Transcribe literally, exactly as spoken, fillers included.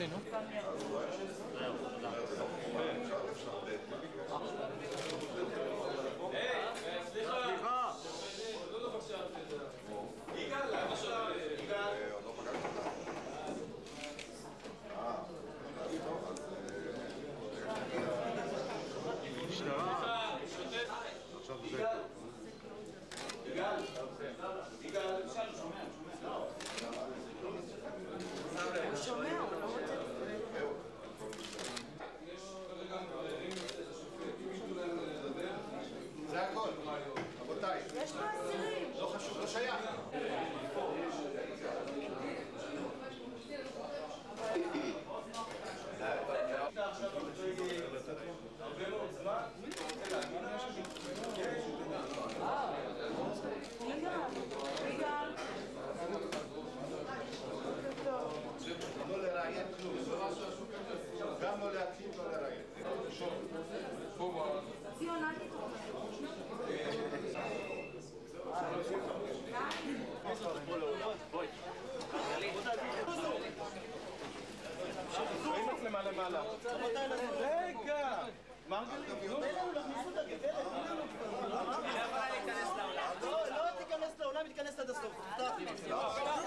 עשינו? סליחה! יגאל, למה שלא? יגאל! משטרה! יגאל! יגאל! יגאל! שומע, שומע. הוא שומע, הוא לא רוצה... יש כרגע מבררים את השופט, אם יתנו להם לדבר... זה הכל, רבותיי. יש לו עשירים. לא חשוב, לא שייך. הרבה מאוד זמן, זה להגיד משהו שיש לדעת. ריגל, ריגל. לא לראיין כלום, גם לא להקים, לא לראיין. ציון, אל תתרומם. רואים מצלמה למעלה. רגע! מרגלית, תן לנו להכניסו את הגברת, תן לנו כבר. היא לא יכולה להיכנס לעולם. לא, לא תיכנס לעולם, היא תיכנס עד הסוף. תפתח לי.